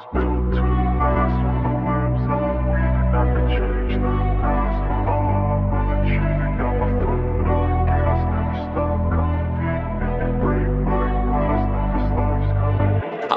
was built to last with the webs on the wind, and I could change the past with my arm on the chain. Got my foot on the gas, never stop competing. If you break my glass, then this life's coming. I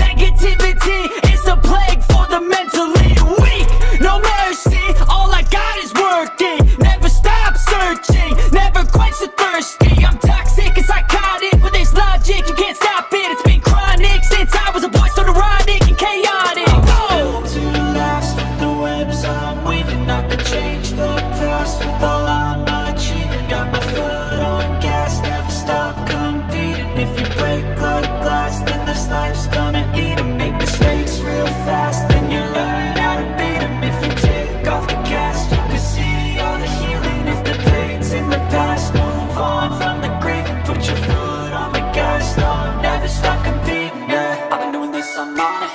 Negativity is a plague for the mentally weak. No mercy, all I got is working. Never stop searching, never quench the thirsty. I'm toxic and psychotic, but there's logic, you can't stop it. It's been chronic since I was a boy, so neurotic and chaotic. I'm built to last with the webs I'm weaving. I could change the with all I'm achieving, got my foot on gas, never stop competing. If you break like glass, then this life's gonna eat 'em. Make mistakes real fast, then you learn how to beat 'em. If you take off the cast, you can see all the healing. If the pain's in the past, move on from the grave and put your foot on the gas. No, I'm never stop competing, yeah. I've been doing this, I'm on it.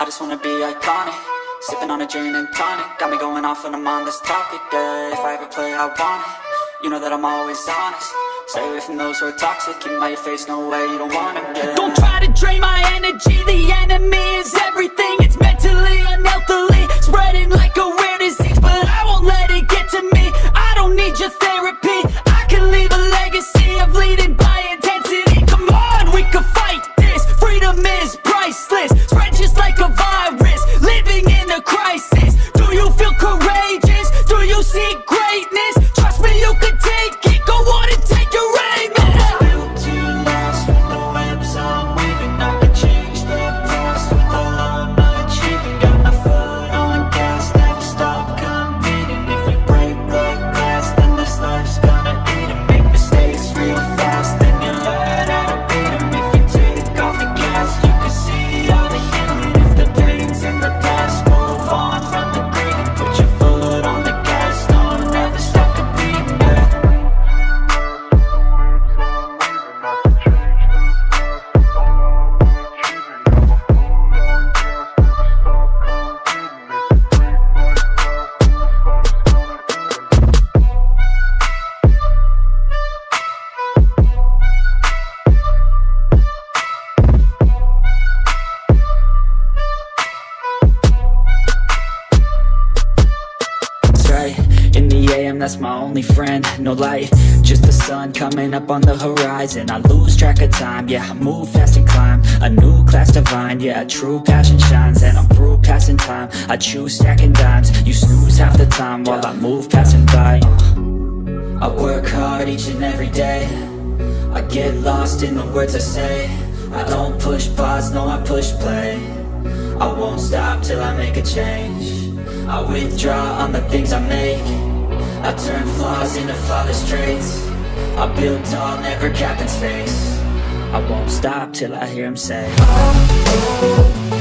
I just wanna be iconic. Sipping on a gin and tonic, got me going off when I'm on this topic, yeah. If I ever play, I want it. You know that I'm always honest. Stay away from those who are toxic. Keep my face, no way, you don't want it, yeah. Don't try to drain my energy. The enemy is everything. It's mentally, unhealthily, spreading like a rare disease. But I won't let it get to me. I don't need your therapy. I can leave a legacy of leading by intensity. Come on, we can fight this. Freedom is priceless. Spread just like a virus. Living in a crisis. Do you feel courageous? Do you seek greatness? Trust me, you can take it. Go on and take your aim. I'm built to last with the webs I'm weaving. I can change the past with all I'm achieving. Got my foot on gas, never stop competing. If you break like glass, then this life's gonna eat 'em. Make mistakes real fast, then you learn how to beat 'em. If you take off the gas, you can see all the healing. If the pain's in the that's my only friend, no light, just the sun coming up on the horizon. I lose track of time, yeah, I move fast and climb a new class divine, yeah, a true passion shines. And I'm through passing time, I choose stacking dimes. You snooze half the time while I move passing by. I work hard each and every day, I get lost in the words I say. I don't push pause, no, I push play. I won't stop till I make a change. I withdraw on the things I make. I turn flaws into flawless traits. I build tall, never cap in space. I won't stop till I hear him say, oh, oh.